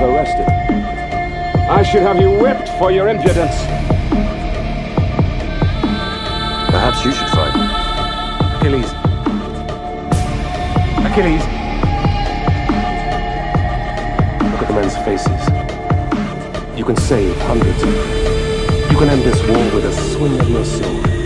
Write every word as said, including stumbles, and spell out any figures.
not arrested. I should have you whipped for your impudence. Perhaps you should fight. Achilles. Achilles. Look at the men's faces. You can save hundreds of them. You can end this war with a swing of your sword.